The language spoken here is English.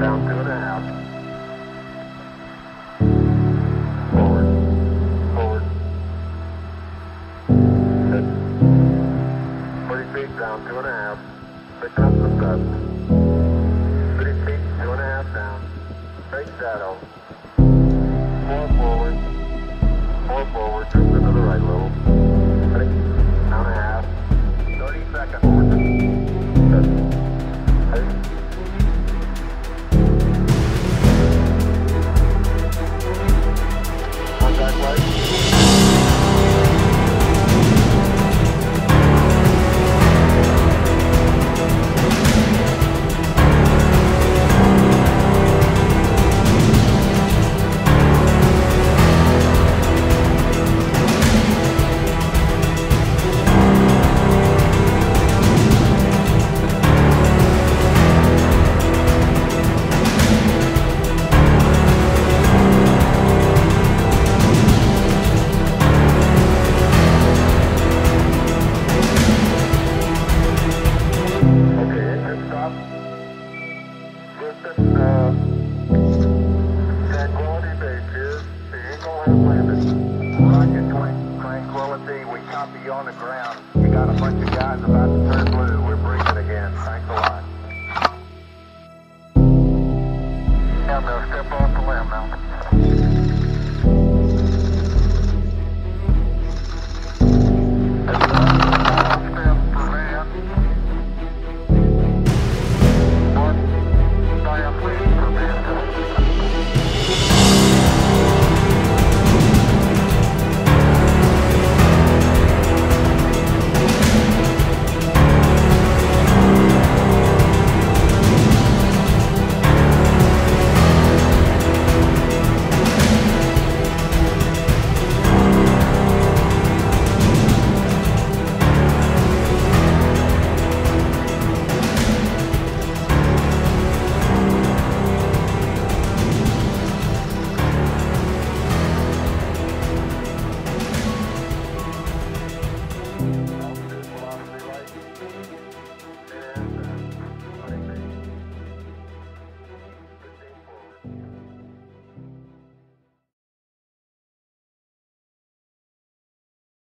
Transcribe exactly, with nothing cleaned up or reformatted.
Sound good and out. Forward. Forward. Good. forty feet, down two and a half. Pick up the thrust. thirty feet, two and a half down. Straight saddle. Four forward. Four forward.